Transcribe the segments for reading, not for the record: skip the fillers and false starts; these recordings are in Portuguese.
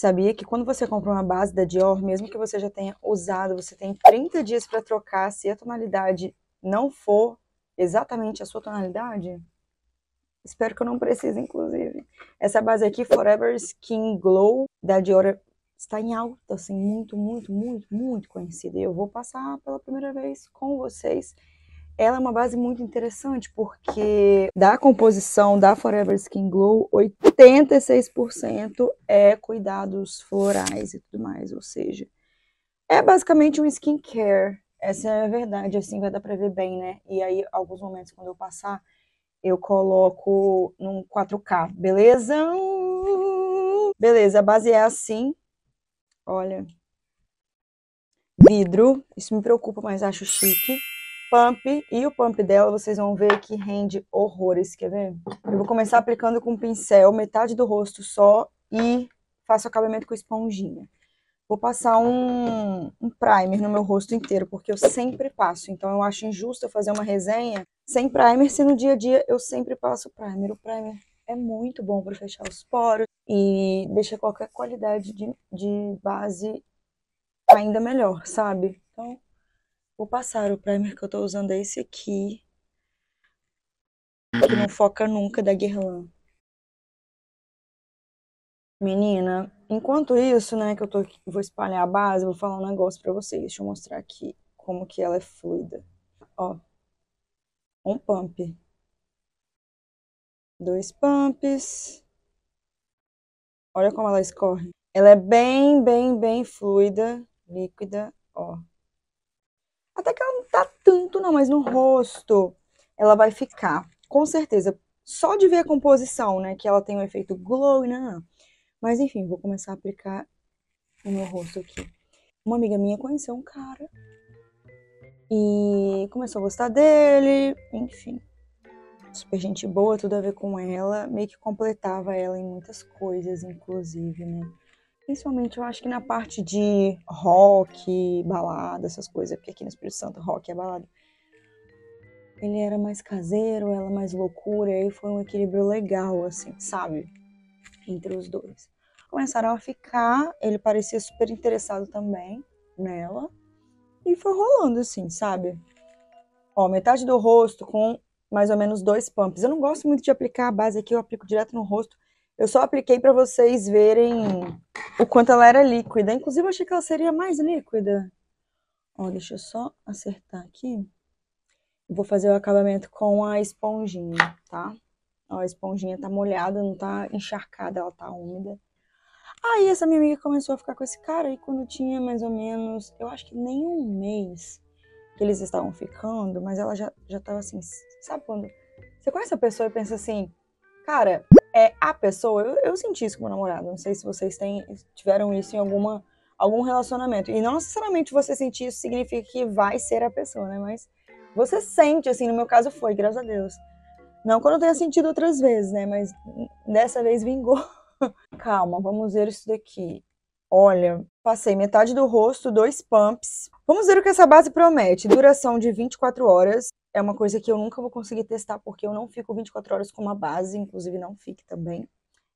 Sabia que quando você compra uma base da Dior, mesmo que você já tenha usado, você tem 30 dias para trocar se a tonalidade não for exatamente a sua tonalidade? Espero que eu não precise, inclusive. Essa base aqui, Forever Skin Glow, da Dior, está em alta, assim, muito, muito, muito, muito conhecida. E eu vou passar pela primeira vez com vocês. Ela é uma base muito interessante, porque da composição da Forever Skin Glow, 86% é cuidados florais e tudo mais, ou seja, é basicamente um skincare. Essa é a verdade, assim vai dar pra ver bem, né? E aí, alguns momentos, quando eu passar, eu coloco num 4K, beleza? Beleza, a base é assim, olha, vidro, isso me preocupa, mas acho chique. Pump, e o pump dela vocês vão ver que rende horrores, quer ver? Eu vou começar aplicando com um pincel, metade do rosto só, e faço acabamento com esponjinha. Vou passar um primer no meu rosto inteiro, porque eu sempre passo, então eu acho injusto eu fazer uma resenha sem primer, se no dia a dia eu sempre passo primer. O primer é muito bom para fechar os poros e deixa qualquer qualidade de base ainda melhor, sabe? Então... vou passar o primer que eu tô usando, é esse aqui, que não foca nunca, da Guerlain. Menina, enquanto isso, né, que eu tô, vou espalhar a base, vou falar um negócio pra vocês. Deixa eu mostrar aqui como que ela é fluida. Ó, um pump. 2 pumps. Olha como ela escorre. Ela é bem, bem, bem fluida, líquida, ó. Até que ela não tá tanto não, mas no rosto ela vai ficar, com certeza. Só de ver a composição, né, que ela tem um efeito glow, né? Mas enfim, vou começar a aplicar no meu rosto aqui. Uma amiga minha conheceu um cara e começou a gostar dele, enfim. Super gente boa, tudo a ver com ela, meio que completava ela em muitas coisas, inclusive, né? Principalmente, eu acho que na parte de rock, balada, essas coisas. Porque aqui no Espírito Santo, rock é balada. Ele era mais caseiro, ela mais loucura. E aí foi um equilíbrio legal, assim, sabe? Entre os dois. Começaram a ficar. Ele parecia super interessado também nela. E foi rolando, assim, sabe? Ó, metade do rosto com mais ou menos 2 pumps. Eu não gosto muito de aplicar a base aqui. Eu aplico direto no rosto. Eu só apliquei pra vocês verem o quanto ela era líquida. Inclusive, eu achei que ela seria mais líquida. Ó, deixa eu só acertar aqui. Vou fazer o acabamento com a esponjinha, tá? Ó, a esponjinha tá molhada, não tá encharcada, ela tá úmida. Aí, essa minha amiga começou a ficar com esse cara. E quando tinha mais ou menos, eu acho que nem um mês que eles estavam ficando, mas ela já tava assim, sabe quando... você conhece a pessoa e pensa assim, cara... é a pessoa, eu senti isso com meu namorado, não sei se vocês tiveram isso em algum relacionamento. E não necessariamente você sentir isso significa que vai ser a pessoa, né? Mas você sente, assim, no meu caso foi, graças a Deus. Não quando eu tenha sentido outras vezes, né? Mas dessa vez vingou. Calma, vamos ver isso daqui. Olha, passei metade do rosto, 2 pumps. Vamos ver o que essa base promete. Duração de 24 horas. É uma coisa que eu nunca vou conseguir testar, porque eu não fico 24 horas com uma base, inclusive não fique também.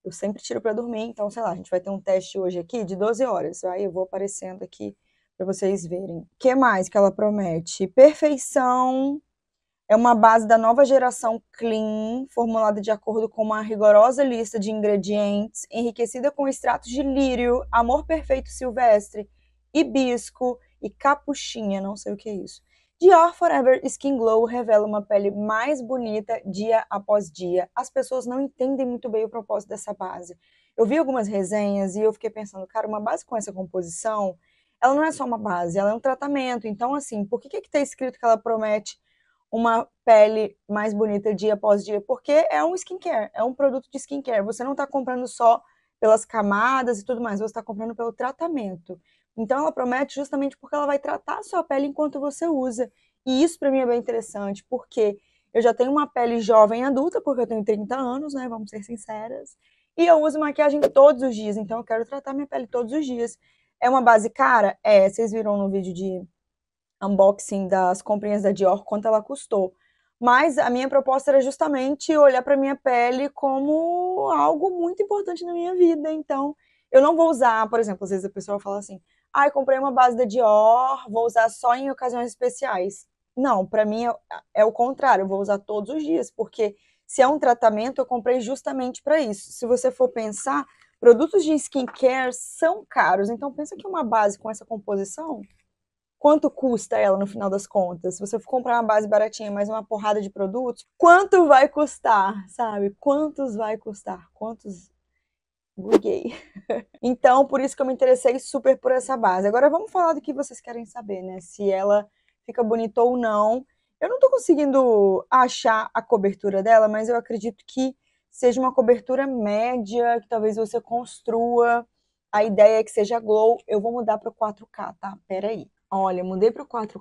Eu sempre tiro pra dormir, então, sei lá, a gente vai ter um teste hoje aqui de 12 horas. Aí eu vou aparecendo aqui pra vocês verem. O que mais que ela promete? Perfeição. É uma base da nova geração clean, formulada de acordo com uma rigorosa lista de ingredientes, enriquecida com extratos de lírio, amor perfeito silvestre, hibisco e capuchinha, não sei o que é isso. Dior Forever Skin Glow revela uma pele mais bonita dia após dia. As pessoas não entendem muito bem o propósito dessa base. Eu vi algumas resenhas e eu fiquei pensando, cara, uma base com essa composição, ela não é só uma base, ela é um tratamento. Então, assim, por que tá escrito que ela promete uma pele mais bonita dia após dia? Porque é um skincare, é um produto de skincare. Você não tá comprando só pelas camadas e tudo mais, você tá comprando pelo tratamento. Então ela promete justamente porque ela vai tratar a sua pele enquanto você usa. E isso pra mim é bem interessante, porque eu já tenho uma pele jovem adulta, porque eu tenho 30 anos, né, vamos ser sinceras. E eu uso maquiagem todos os dias, então eu quero tratar minha pele todos os dias. É uma base cara? É, vocês viram no vídeo de unboxing das comprinhas da Dior quanto ela custou. Mas a minha proposta era justamente olhar pra minha pele como algo muito importante na minha vida, então... Eu não vou usar, por exemplo, às vezes a pessoa fala assim, ah, eu comprei uma base da Dior, vou usar só em ocasiões especiais. Não, pra mim é o contrário, eu vou usar todos os dias, porque se é um tratamento, eu comprei justamente pra isso. Se você for pensar, produtos de skincare são caros, então pensa que uma base com essa composição, quanto custa ela no final das contas? Se você for comprar uma base baratinha, mais uma porrada de produtos, quanto vai custar, sabe? Quantos vai custar? Quantos... buguei. Então, por isso que eu me interessei super por essa base. Agora vamos falar do que vocês querem saber, né? Se ela fica bonita ou não. Eu não tô conseguindo achar a cobertura dela, mas eu acredito que seja uma cobertura média, que talvez você construa. A ideia é que seja glow. Eu vou mudar para o 4K, tá? Pera aí. Olha, mudei para o 4K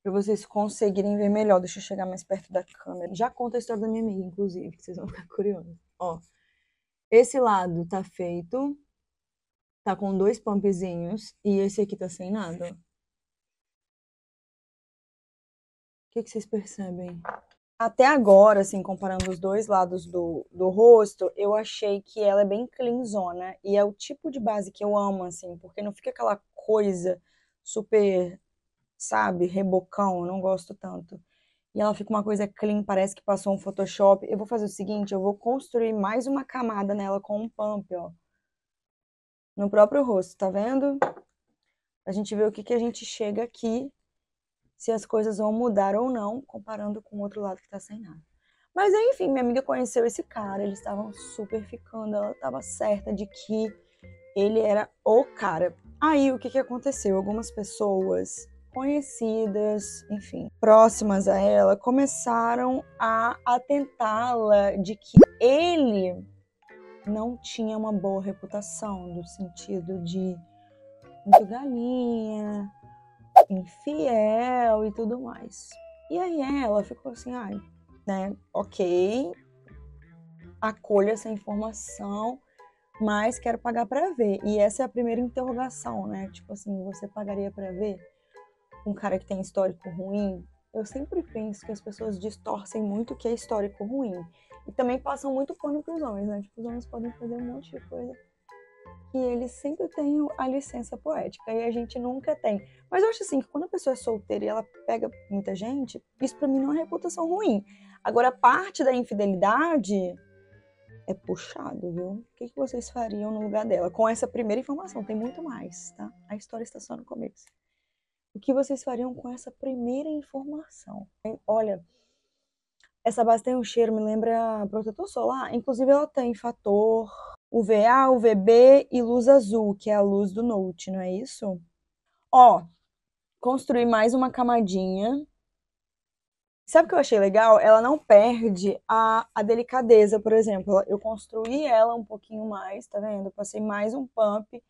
para vocês conseguirem ver melhor. Deixa eu chegar mais perto da câmera. Já conta a história da minha amiga, inclusive, que vocês vão ficar curiosos. Ó. Esse lado tá feito, tá com dois pumpzinhos, e esse aqui tá sem nada. O que vocês percebem? Até agora, assim, comparando os dois lados do rosto, eu achei que ela é bem cleanzona, e é o tipo de base que eu amo, assim, porque não fica aquela coisa super, sabe, rebocão, eu não gosto tanto. E ela fica uma coisa clean, parece que passou um Photoshop. Eu vou fazer o seguinte, eu vou construir mais uma camada nela com um pump, ó. No próprio rosto, tá vendo? A gente vê o que que a gente chega aqui, se as coisas vão mudar ou não, comparando com o outro lado que tá sem nada. Mas enfim, minha amiga conheceu esse cara, eles estavam super ficando, ela tava certa de que ele era o cara. Aí, o que que aconteceu? Algumas pessoas... conhecidas, enfim, próximas a ela, começaram a atentá-la de que ele não tinha uma boa reputação, no sentido de muito galinha, infiel e tudo mais. E aí ela ficou assim, ai, né, ok, acolho essa informação, mas quero pagar pra ver. E essa é a primeira interrogação, né, tipo assim, você pagaria pra ver? Um cara que tem histórico ruim, eu sempre penso que as pessoas distorcem muito o que é histórico ruim. E também passam muito pano para os homens, né? Tipo, os homens podem fazer um monte de coisa e eles sempre têm a licença poética e a gente nunca tem. Mas eu acho assim, que quando a pessoa é solteira e ela pega muita gente, isso pra mim não é uma reputação ruim. Agora, a parte da infidelidade é puxado, viu? O que que vocês fariam no lugar dela? Com essa primeira informação, tem muito mais, tá? A história está só no começo. O que vocês fariam com essa primeira informação? Olha, essa base tem um cheiro, me lembra protetor solar. Inclusive ela tem fator UVA, UVB e luz azul, que é a luz do Note, não é isso? Ó, construí mais uma camadinha. Sabe o que eu achei legal? Ela não perde a delicadeza, por exemplo. Eu construí ela um pouquinho mais, tá vendo? Eu passei mais um pump.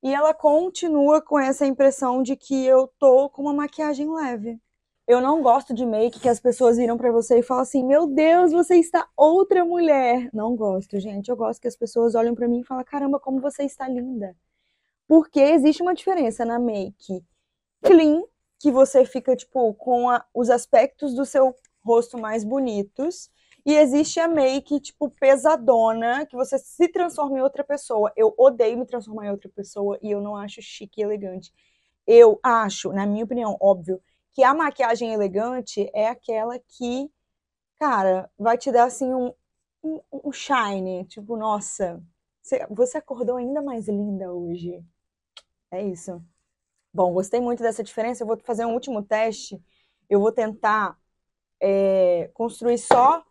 E ela continua com essa impressão de que eu tô com uma maquiagem leve. Eu não gosto de make que as pessoas viram pra você e falam assim, meu Deus, você está outra mulher. Não gosto, gente. Eu gosto que as pessoas olhem pra mim e falam, caramba, como você está linda. Porque existe uma diferença na make clean, que você fica, tipo, com os aspectos do seu rosto mais bonitos. E existe a make, tipo, pesadona, que você se transforma em outra pessoa. Eu odeio me transformar em outra pessoa e eu não acho chique e elegante. Eu acho, na minha opinião, óbvio, que a maquiagem elegante é aquela que, cara, vai te dar, assim, um shine. Tipo, nossa, você acordou ainda mais linda hoje. É isso. Bom, gostei muito dessa diferença. Eu vou fazer um último teste. Eu vou tentar construir só...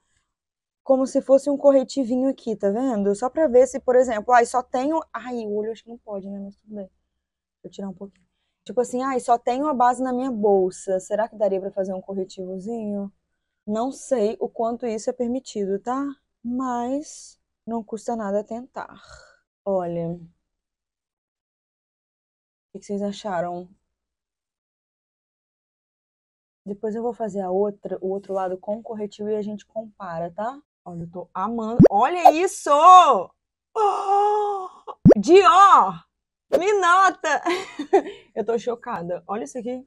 como se fosse um corretivinho aqui, tá vendo? Só pra ver se, por exemplo, ai, só tenho... ai, o olho acho que não pode, né? Mas tudo bem. Deixa eu tirar um pouquinho. Tipo assim, ai, só tenho a base na minha bolsa. Será que daria pra fazer um corretivozinho? Não sei o quanto isso é permitido, tá? Mas não custa nada tentar. Olha. O que vocês acharam? Depois eu vou fazer o outro lado com o corretivo e a gente compara, tá? Olha, eu tô amando. Olha isso! Oh! Dior! Me nota! Eu tô chocada. Olha isso aqui.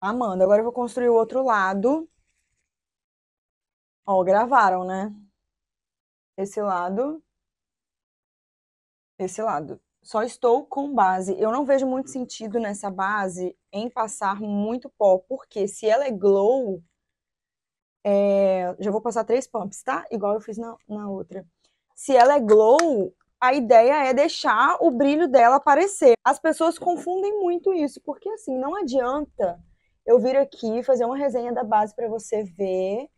Amanda, agora eu vou construir o outro lado. Ó, gravaram, né? Esse lado. Esse lado. Só estou com base. Eu não vejo muito sentido nessa base em passar muito pó, porque se ela é glow, já vou passar 3 pumps, tá? Igual eu fiz na outra. Se ela é glow, a ideia é deixar o brilho dela aparecer. As pessoas confundem muito isso, porque assim, não adianta eu vir aqui fazer uma resenha da base pra você ver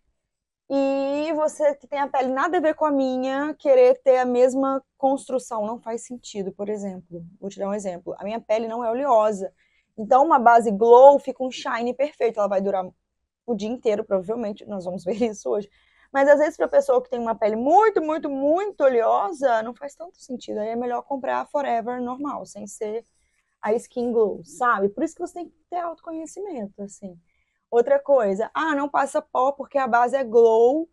e você que tem a pele nada a ver com a minha, querer ter a mesma construção. Não faz sentido, por exemplo. Vou te dar um exemplo. A minha pele não é oleosa. Então uma base glow fica um shine perfeito. Ela vai durar o dia inteiro, provavelmente. Nós vamos ver isso hoje. Mas às vezes para a pessoa que tem uma pele muito, muito, muito oleosa, não faz tanto sentido. Aí é melhor comprar a Forever normal, sem ser a Skin Glow, sabe? Por isso que você tem que ter autoconhecimento, assim. Outra coisa, não passa pó porque a base é glow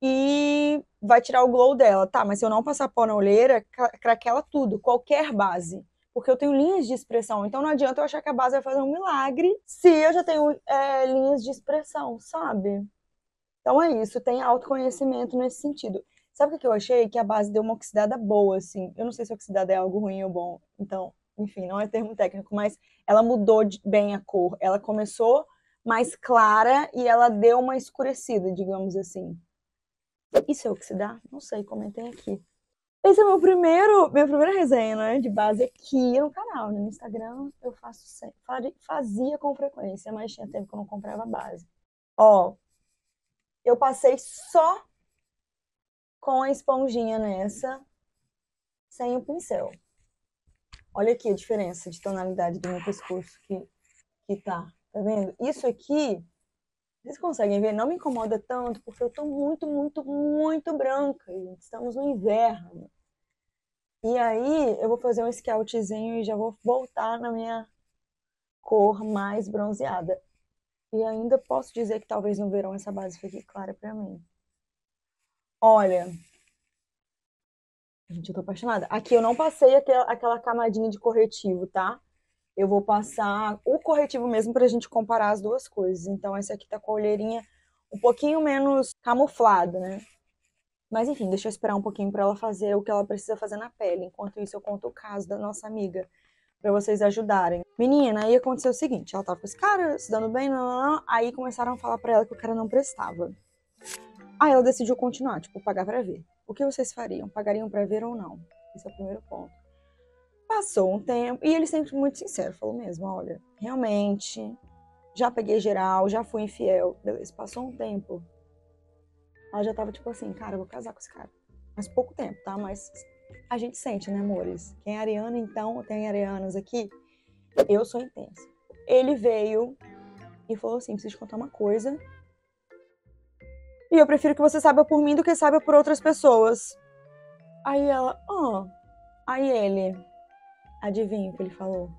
e vai tirar o glow dela. Tá, mas se eu não passar pó na olheira, craquela tudo, qualquer base. Porque eu tenho linhas de expressão, então não adianta eu achar que a base vai fazer um milagre se eu já tenho linhas de expressão, sabe? Então é isso, tem autoconhecimento nesse sentido. Sabe o que eu achei? Que a base deu uma oxidada boa, assim. Eu não sei se oxidada é algo ruim ou bom, então, enfim, não é termo técnico, mas ela mudou bem a cor. Ela começou mais clara e ela deu uma escurecida, digamos assim. Isso é oxidar? Não sei, comentem aqui. Esse é minha primeira resenha, né, de base aqui no canal, né? No Instagram eu faço sempre, fazia com frequência, mas tinha tempo que eu não comprava base. Ó, eu passei só com a esponjinha nessa, sem o pincel. Olha aqui a diferença de tonalidade do meu pescoço que tá. Tá vendo? Isso aqui, vocês conseguem ver? Não me incomoda tanto, porque eu tô muito, muito, muito branca, gente. Estamos no inverno. E aí, eu vou fazer um scoutzinho e já vou voltar na minha cor mais bronzeada. E ainda posso dizer que talvez no verão essa base fique clara pra mim. Olha. Gente, eu tô apaixonada. Aqui eu não passei aquela camadinha de corretivo, tá? Eu vou passar o corretivo mesmo pra gente comparar as duas coisas. Então esse aqui tá com a olheirinha um pouquinho menos camuflada, né? Mas enfim, deixa eu esperar um pouquinho pra ela fazer o que ela precisa fazer na pele. Enquanto isso eu conto o caso da nossa amiga, pra vocês ajudarem. Menina, aí aconteceu o seguinte, ela tava com esse cara, se dando bem, não. Aí começaram a falar pra ela que o cara não prestava. Aí ela decidiu continuar, tipo, pagar pra ver. O que vocês fariam? Pagariam pra ver ou não? Esse é o primeiro ponto. Passou um tempo, e ele sempre muito sincero, falou mesmo, olha, realmente, já peguei geral, já fui infiel, beleza, passou um tempo. Ela já tava tipo assim, cara, eu vou casar com esse cara. Mas pouco tempo, tá? Mas... a gente sente, né, amores? Quem é Ariana, então, tem Arianas aqui? Eu sou intensa. Ele veio e falou assim, preciso te contar uma coisa. E eu prefiro que você saiba por mim do que saiba por outras pessoas. Aí ela, Aí ele, adivinha o que ele falou?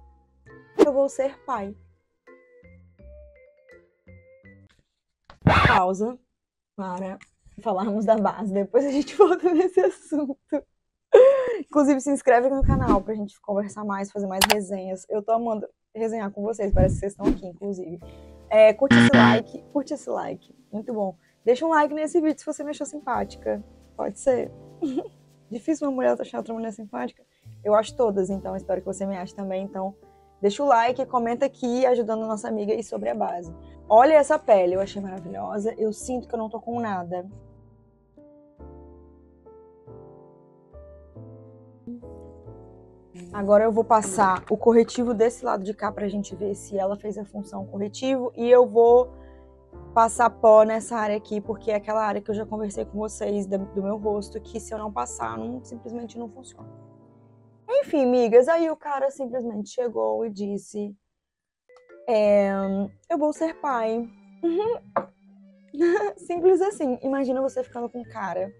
Eu vou ser pai. Pausa para falarmos da base. Depois a gente volta nesse assunto. Inclusive, se inscreve aqui no canal pra gente conversar mais, fazer mais resenhas. Eu tô amando resenhar com vocês, parece que vocês estão aqui, inclusive. Curte esse like. Muito bom. Deixa um like nesse vídeo se você me achou simpática. Pode ser. Difícil uma mulher achar outra mulher simpática. Eu acho todas, então espero que você me ache também. Então, deixa o like, comenta aqui, ajudando a nossa amiga e sobre a base. Olha essa pele, eu achei maravilhosa. Eu sinto que eu não tô com nada. Agora eu vou passar o corretivo desse lado de cá pra gente ver se ela fez a função corretivo. E eu vou passar pó nessa área aqui, porque é aquela área que eu já conversei com vocês do meu rosto, que se eu não passar, simplesmente não funciona. Enfim, amigas, aí o cara simplesmente chegou e disse... eu vou ser pai. Simples assim. Imagina você ficando com um cara.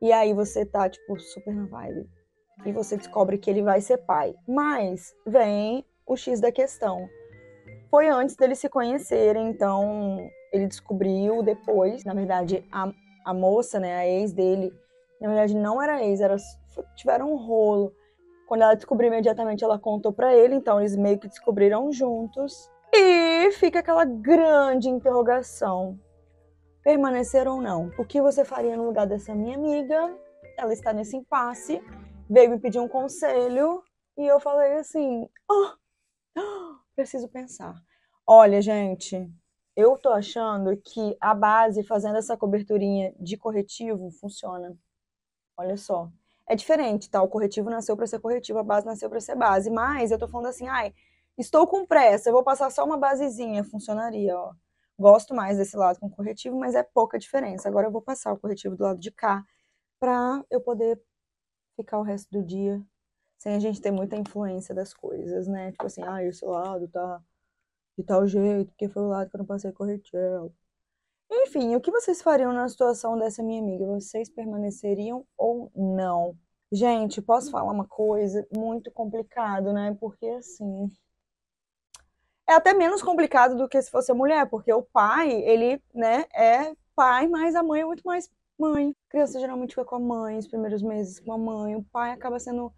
E aí você tá, tipo, super na vibe. E você descobre que ele vai ser pai. Mas vem o X da questão. Foi antes deles se conhecerem, então ele descobriu depois. Na verdade, a moça, né, a ex dele, na verdade não era ex, tiveram um rolo. Quando ela descobriu imediatamente, ela contou pra ele, então eles meio que descobriram juntos. E fica aquela grande interrogação. permanecer ou não. O que você faria no lugar dessa minha amiga? Ela está nesse impasse, veio me pedir um conselho e eu falei assim, preciso pensar. Olha, gente, eu tô achando que a base fazendo essa coberturinha de corretivo funciona. Olha só. É diferente, tá? O corretivo nasceu pra ser corretivo, a base nasceu pra ser base. Mas eu tô falando assim, ai, estou com pressa, eu vou passar só uma basezinha. Funcionaria, ó. Gosto mais desse lado com corretivo, mas é pouca diferença. Agora eu vou passar o corretivo do lado de cá pra eu poder ficar o resto do dia sem a gente ter muita influência das coisas, né? Tipo assim, ai, esse lado tá de tal jeito, porque foi o lado que eu não passei corretivo. Enfim, o que vocês fariam na situação dessa minha amiga? Vocês permaneceriam ou não? Gente, posso falar uma coisa? Muito complicado, né? Porque assim... é até menos complicado do que se fosse a mulher, porque o pai, ele, né, é pai, mas a mãe é muito mais mãe. A criança geralmente fica com a mãe, os primeiros meses com a mãe. O pai acaba sendo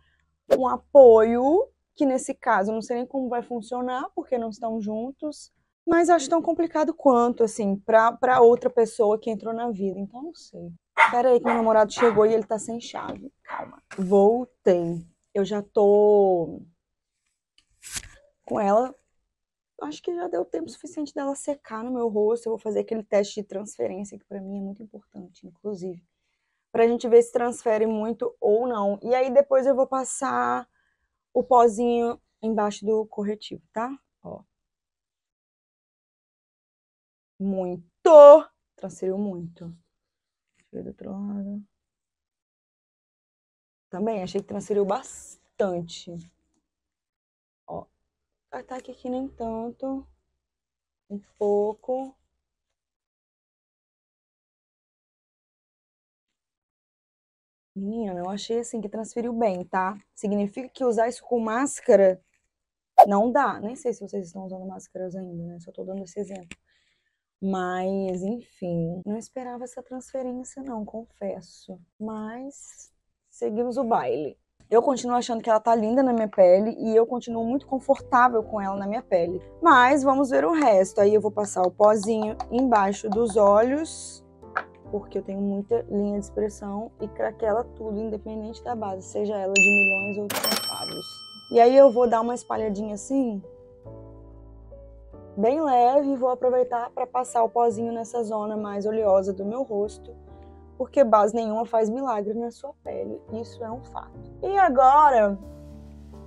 um apoio, que nesse caso, eu não sei nem como vai funcionar, porque não estão juntos. Mas acho tão complicado quanto, assim, pra outra pessoa que entrou na vida. Então, não sei. Pera aí que meu namorado chegou e ele tá sem chave. Calma. Voltei. Eu já tô com ela. Acho que já deu tempo suficiente dela secar no meu rosto. Eu vou fazer aquele teste de transferência, que pra mim é muito importante, inclusive. Pra gente ver se transfere muito ou não. E aí, depois eu vou passar o pozinho embaixo do corretivo, tá? Ó. Muito! Transferiu muito. Deixa eu ver do outro lado. Também achei que transferiu bastante. Ó. Ataque aqui nem tanto. Um pouco. Menina, eu achei assim que transferiu bem, tá? Significa que usar isso com máscara não dá. Nem sei se vocês estão usando máscaras ainda, né? Só tô dando esse exemplo. Mas, enfim, não esperava essa transferência não, confesso. Mas seguimos o baile. Eu continuo achando que ela tá linda na minha pele e eu continuo muito confortável com ela na minha pele. Mas vamos ver o resto. Aí eu vou passar o pozinho embaixo dos olhos, porque eu tenho muita linha de expressão, e craquela tudo, independente da base, seja ela de milhões ou de centavos. E aí eu vou dar uma espalhadinha assim... bem leve, e vou aproveitar para passar o pozinho nessa zona mais oleosa do meu rosto, porque base nenhuma faz milagre na sua pele, isso é um fato. E agora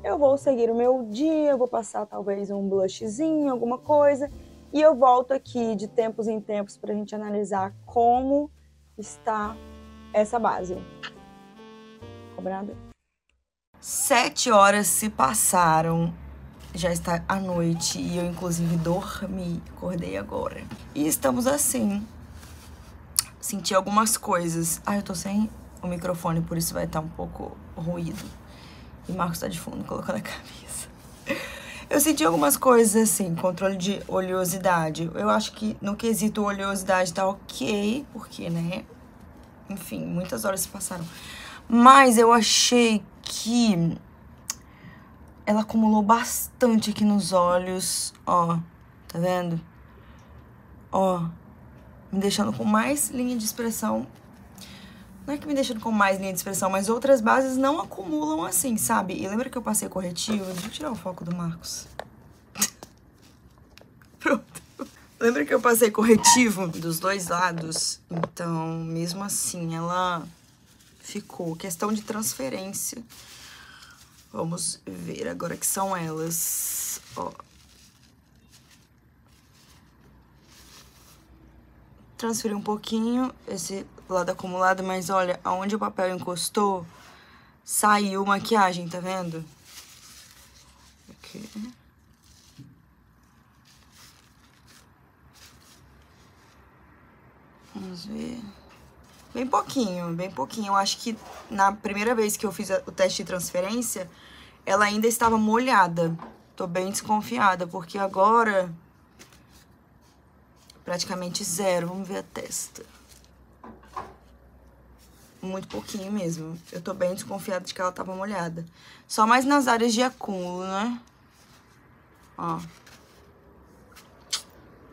eu vou seguir o meu dia, eu vou passar talvez um blushzinho, alguma coisa, e eu volto aqui de tempos em tempos para a gente analisar como está essa base. Cobrado? 7 horas se passaram. Já está à noite e eu, inclusive, dormi. Acordei agora. E estamos assim. Senti algumas coisas. Eu tô sem o microfone, por isso vai estar um pouco ruído. E Marcos tá de fundo, colocando a cabeça. Eu senti algumas coisas, assim, controle de oleosidade. Eu acho que no quesito oleosidade tá ok, porque, né? Enfim, muitas horas se passaram. Mas eu achei que... ela acumulou bastante aqui nos olhos, ó, tá vendo? Ó, me deixando com mais linha de expressão. Não é que me deixando com mais linha de expressão, mas outras bases não acumulam assim, sabe? E lembra que eu passei corretivo? Deixa eu tirar o foco do Marcos. Pronto. Lembra que eu passei corretivo dos dois lados? Então, mesmo assim, ela ficou. Questão de transferência. Vamos ver agora que são elas, ó. Transferi um pouquinho esse lado acumulado, mas olha, aonde o papel encostou, saiu maquiagem, tá vendo? Aqui. Vamos ver... bem pouquinho, bem pouquinho. Eu acho que na primeira vez que eu fiz o teste de transferência, ela ainda estava molhada. Tô bem desconfiada, porque agora... praticamente zero. Vamos ver a testa. Muito pouquinho mesmo. Eu tô bem desconfiada de que ela estava molhada. Só mais nas áreas de acúmulo, né? Ó.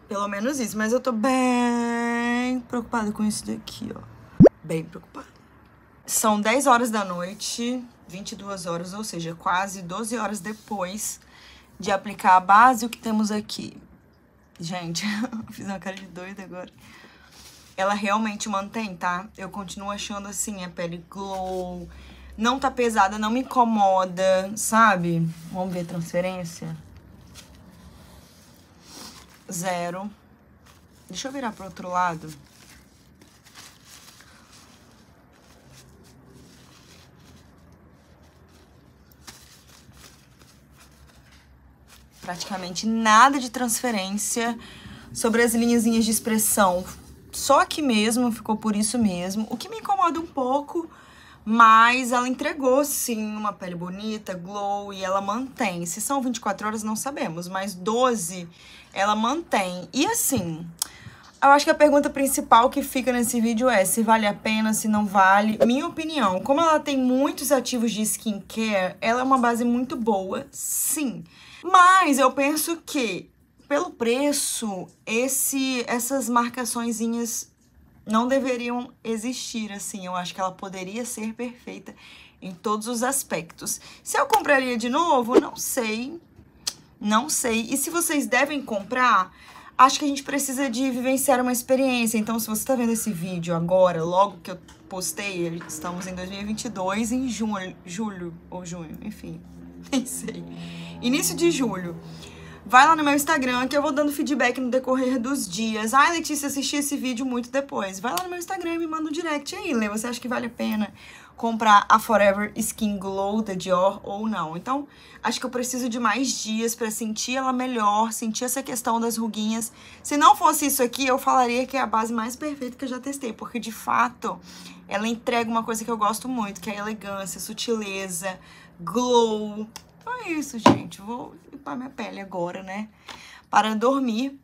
Pelo menos isso, mas eu tô bem preocupada com isso daqui, ó. Bem preocupada. São 10 horas da noite, 22 horas, ou seja, quase 12 horas depois de aplicar a base, o que temos aqui? Gente, fiz uma cara de doida agora. Ela realmente mantém, tá? Eu continuo achando, assim, a pele glow. Não tá pesada, não me incomoda, sabe? Vamos ver a transferência. Zero. Deixa eu virar pro outro lado. Praticamente nada de transferência sobre as linhazinhas de expressão. Só aqui mesmo, ficou por isso mesmo. O que me incomoda um pouco, mas ela entregou, sim, uma pele bonita, glow, e ela mantém. Se são 24 horas, não sabemos, mas 12 ela mantém. E assim, eu acho que a pergunta principal que fica nesse vídeo é se vale a pena, se não vale. Minha opinião, como ela tem muitos ativos de skincare, ela é uma base muito boa, sim. Mas eu penso que, pelo preço, essas marcaçõezinhas não deveriam existir, assim. Eu acho que ela poderia ser perfeita em todos os aspectos. Se eu compraria de novo, não sei. Não sei. E se vocês devem comprar, acho que a gente precisa de vivenciar uma experiência. Então, se você tá vendo esse vídeo agora, logo que eu postei, estamos em 2022, em julho, enfim, nem sei. Início de julho. Vai lá no meu Instagram, que eu vou dando feedback no decorrer dos dias. Ai, Letícia, assisti esse vídeo muito depois. Vai lá no meu Instagram e me manda um direct. E aí, Lê, você acha que vale a pena comprar a Forever Skin Glow da Dior ou não? Então, acho que eu preciso de mais dias pra sentir ela melhor, sentir essa questão das ruguinhas. Se não fosse isso aqui, eu falaria que é a base mais perfeita que eu já testei. Porque, de fato, ela entrega uma coisa que eu gosto muito, que é a elegância, sutileza, glow. Então é isso, gente. Vou limpar minha pele agora, né? Para dormir.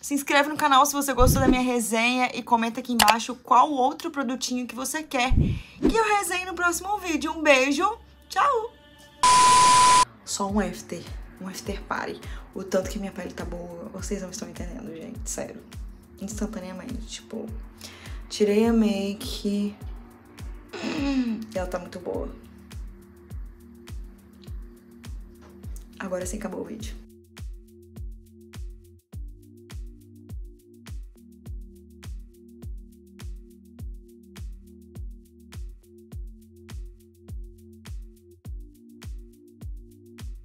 Se inscreve no canal se você gostou da minha resenha e comenta aqui embaixo qual outro produtinho que você quer que eu resenhe no próximo vídeo. Um beijo. Tchau. Só um after. Um after party. O tanto que minha pele tá boa. Vocês não estão entendendo, gente. Sério. Instantaneamente. Tipo, tirei a make. E ela tá muito boa. Agora sim acabou o vídeo.